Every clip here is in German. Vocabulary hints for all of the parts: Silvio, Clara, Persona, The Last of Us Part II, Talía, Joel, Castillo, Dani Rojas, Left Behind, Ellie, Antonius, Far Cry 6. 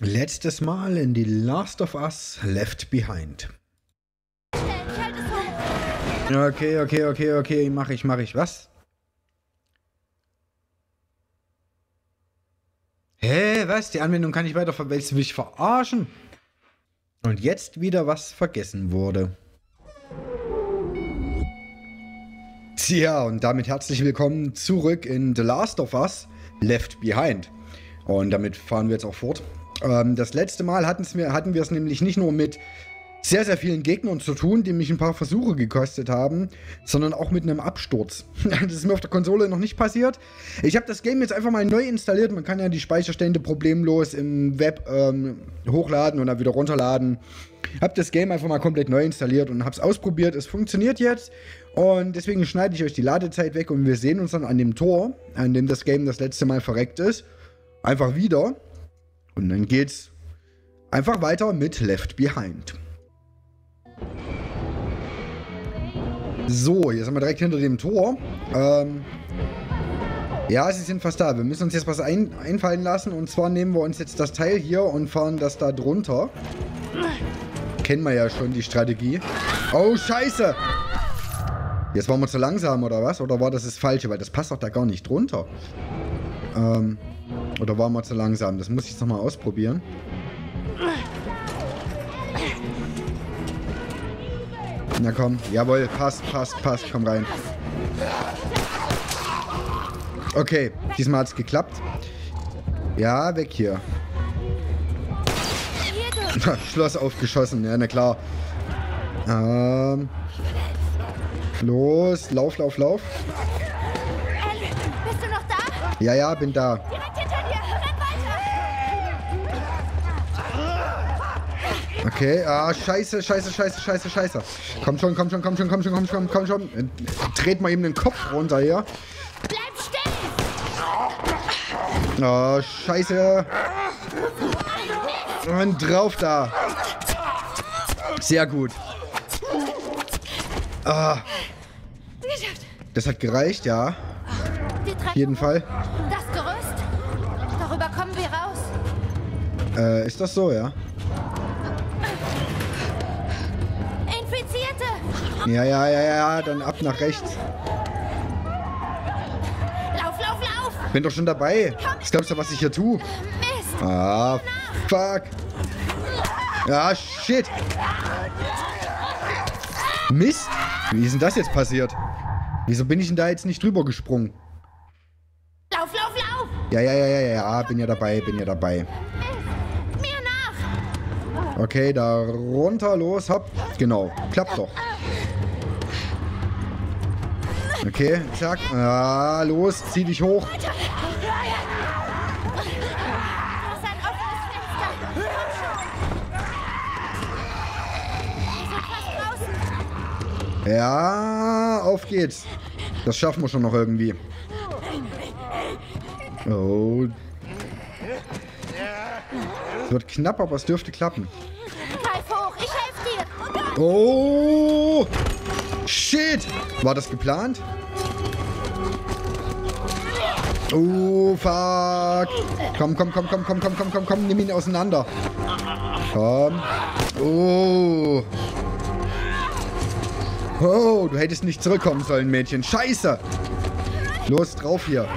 Letztes Mal in The Last of Us Left Behind. Okay, mach ich. Was? Hä, was? Die Anwendung kann ich weiterverwenden. Willst du mich verarschen? Und jetzt wieder was vergessen wurde. Tja, und damit herzlich willkommen zurück in The Last of Us Left Behind. Und damit fahren wir jetzt auch fort. Das letzte Mal hatten wir es nämlich nicht nur mit sehr, sehr vielen Gegnern zu tun, die mich ein paar Versuche gekostet haben, sondern auch mit einem Absturz. Das ist mir auf der Konsole noch nicht passiert. Ich habe das Game jetzt einfach mal neu installiert. Man kann ja die Speicherstände problemlos im Web hochladen und dann wieder runterladen. Habe das Game einfach mal komplett neu installiert und habe es ausprobiert. Es funktioniert jetzt und deswegen schneide ich euch die Ladezeit weg und wir sehen uns dann an dem Tor, an dem das Game das letzte Mal verreckt ist, einfach wieder. Und dann geht's einfach weiter mit Left Behind. So, jetzt sind wir direkt hinter dem Tor. Ja, sie sind fast da. Wir müssen uns jetzt was einfallen lassen. Und zwar nehmen wir uns jetzt das Teil hier und fahren das da drunter. Kennen wir ja schon die Strategie. Oh, scheiße! Jetzt waren wir zu langsam, oder was? Oder war das das Falsche? Weil das passt doch da gar nicht drunter. Oder waren wir zu langsam? Das muss ich jetzt nochmal ausprobieren. Na komm, jawohl, passt, komm rein. Okay, diesmal hat es geklappt. Ja, weg hier. Schloss aufgeschossen, ja, na klar. Los, lauf. Ellie, bist du noch da? Ja, bin da. Okay, ah, scheiße. Komm schon. Dreht mal eben den Kopf runter hier. Bleib stehen! Ah, scheiße. Und drauf da. Sehr gut. Ah. Das hat gereicht, ja. Auf jeden Fall. Das Gerüst. Darüber kommen wir raus. Ist das so, ja? Ja, dann ab nach rechts. Lauf! Bin doch schon dabei. Was glaubst du, was ich hier tue? Mist. Ah, fuck. Ah, shit. Mist. Wie ist denn das jetzt passiert? Wieso bin ich denn da jetzt nicht drüber gesprungen? Lauf! Ja, bin ja dabei. Mist. Mir nach. Okay, da runter, los, hopp. Genau, klappt doch. Okay, zack. Ah, los, zieh dich hoch. Ja, auf geht's. Das schaffen wir schon noch irgendwie. Oh. Es wird knapp, aber es dürfte klappen. Greif hoch, ich helfe dir. Oh. Shit! War das geplant? Oh, fuck! Komm, nimm ihn auseinander. Komm. Oh. Oh, du hättest nicht zurückkommen sollen, Mädchen. Scheiße! Los, drauf hier.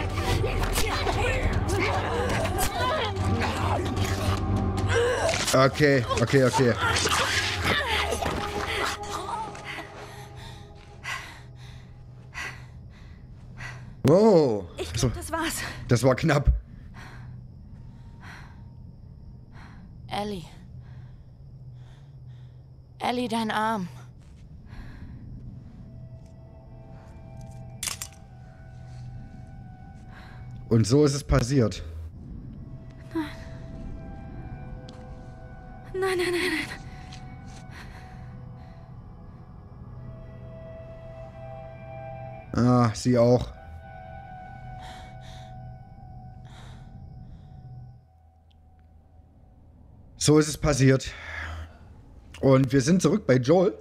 Okay. Wow. Ich glaub, das war's. Das war knapp. Ellie. Ellie, dein Arm. Und so ist es passiert. Nein. Ah, sie auch. So ist es passiert. Und wir sind zurück bei Joel.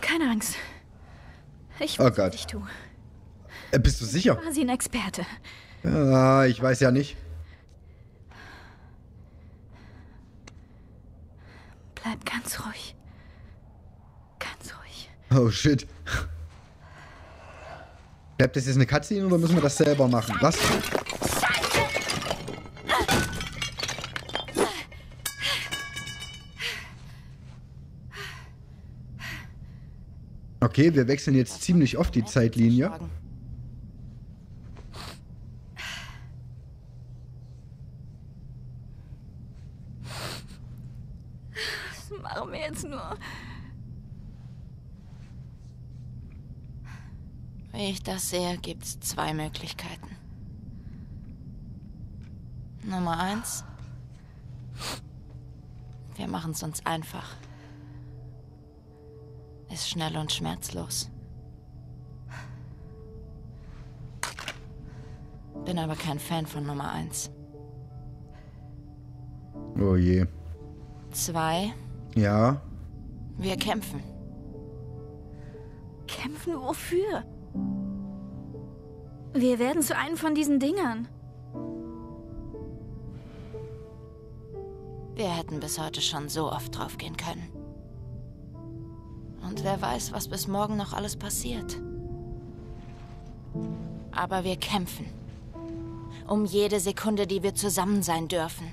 Keine Angst. Ich weiß, was ich tue. Bist du sicher? War sie ein Experte? Ich weiß ja nicht. Bleib ganz ruhig. Ganz ruhig. Oh shit. Bleibt das jetzt eine Cutscene oder müssen wir das selber machen? Was? Okay, wir wechseln jetzt ziemlich oft die Zeitlinie. Was machen wir jetzt nur? Wie ich das sehe, gibt es zwei Möglichkeiten. Nummer 1. Wir machen es uns einfach. Ist schnell und schmerzlos. Bin aber kein Fan von Nummer 1. Oh je. 2. Ja. Wir kämpfen. Kämpfen wofür? Wir werden zu einem von diesen Dingern. Wir hätten bis heute schon so oft draufgehen können. Und wer weiß, was bis morgen noch alles passiert. Aber wir kämpfen. Um jede Sekunde, die wir zusammen sein dürfen.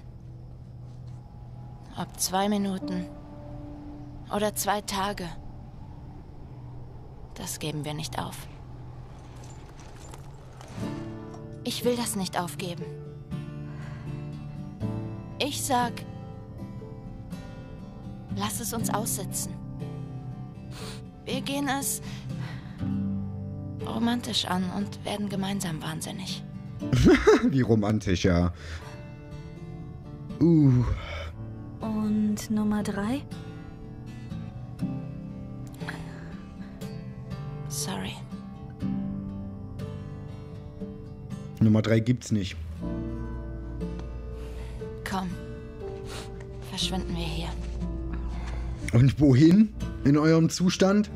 Ob 2 Minuten oder 2 Tage. Das geben wir nicht auf. Ich will das nicht aufgeben. Ich sag, lass es uns aussitzen. Wir gehen es romantisch an und werden gemeinsam wahnsinnig. Wie romantisch, ja. Und Nummer 3? Sorry. Nummer 3 gibt's nicht. Komm. Verschwinden wir hier. Und wohin? In eurem Zustand?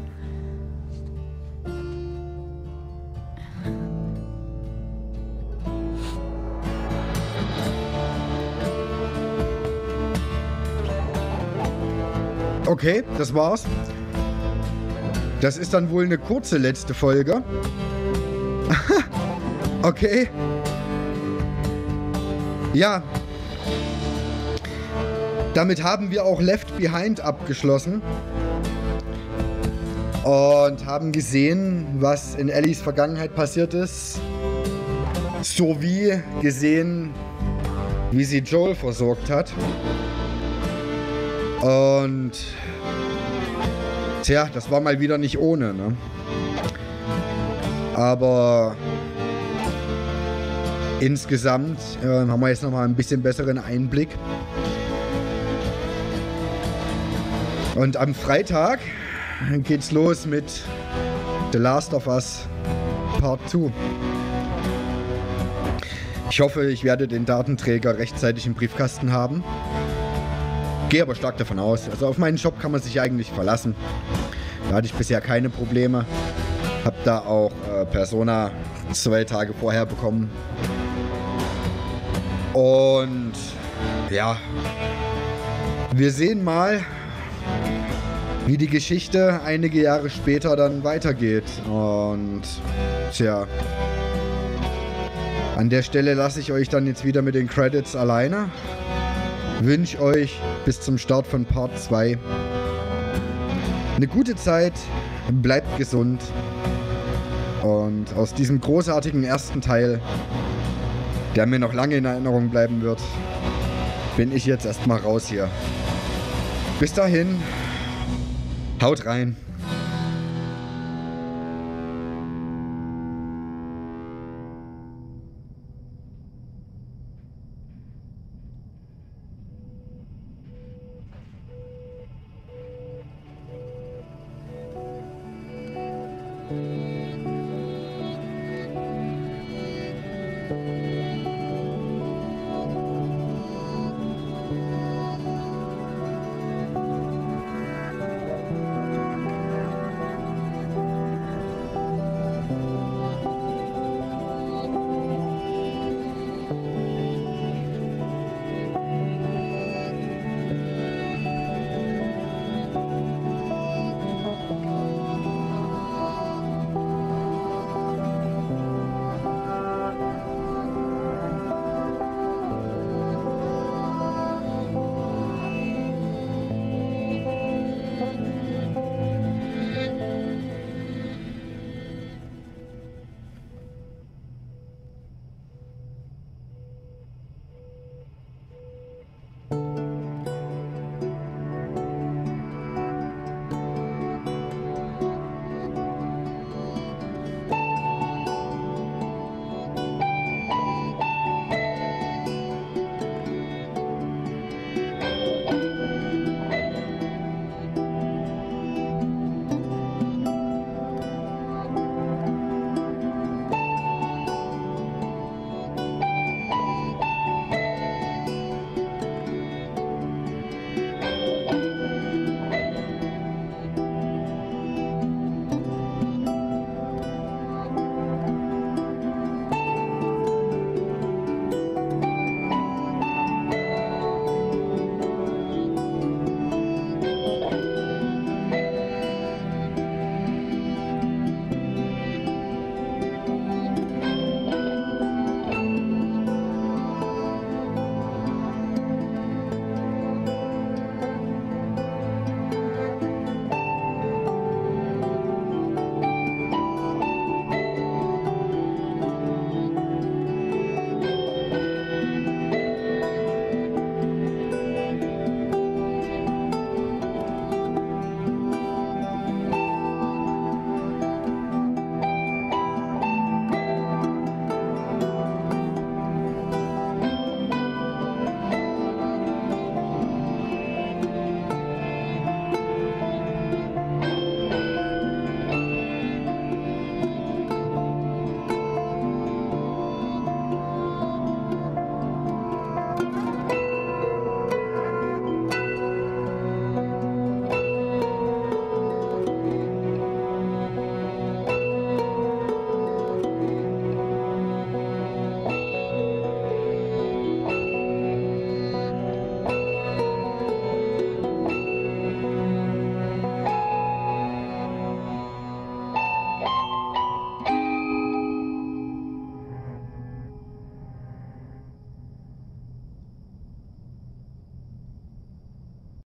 Okay, das war's. Das ist dann wohl eine kurze letzte Folge. Okay. Ja. Damit haben wir auch Left Behind abgeschlossen. Und haben gesehen, was in Ellies Vergangenheit passiert ist. Sowie gesehen, wie sie Joel versorgt hat. Und tja, das war mal wieder nicht ohne, ne? Aber insgesamt haben wir jetzt nochmal ein bisschen besseren Einblick. Und am Freitag geht's los mit The Last of Us Part 2. Ich hoffe, ich werde den Datenträger rechtzeitig im Briefkasten haben. Gehe aber stark davon aus. Also auf meinen Shop kann man sich eigentlich verlassen. Da hatte ich bisher keine Probleme. Hab da auch Persona 2 Tage vorher bekommen. Und ja, wir sehen mal, wie die Geschichte einige Jahre später dann weitergeht. Und tja, an der Stelle lasse ich euch dann jetzt wieder mit den Credits alleine. Wünsche euch bis zum Start von Part 2 eine gute Zeit, bleibt gesund. Und aus diesem großartigen ersten Teil, der mir noch lange in Erinnerung bleiben wird, bin ich jetzt erstmal raus hier. Bis dahin, haut rein!